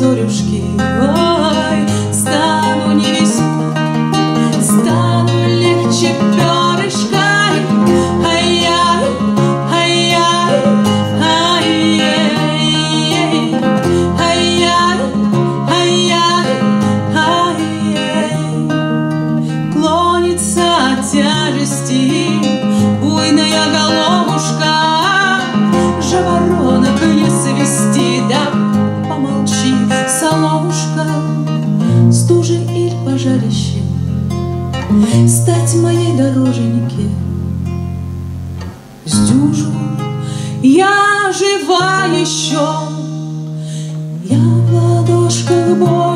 зорюшки, ой, стану невесел, стану легче перышка, ай-яй, ай-яй, ай-яй, ай-яй, ай-яй, ай-яй. Клонится от тяжести буйная головушка, жаворонок не свисти, да помолчи, соловушка, стужи или пожарище, стать моей дороженьке. Сдюжу, я жива еще, я в ладошках Бога.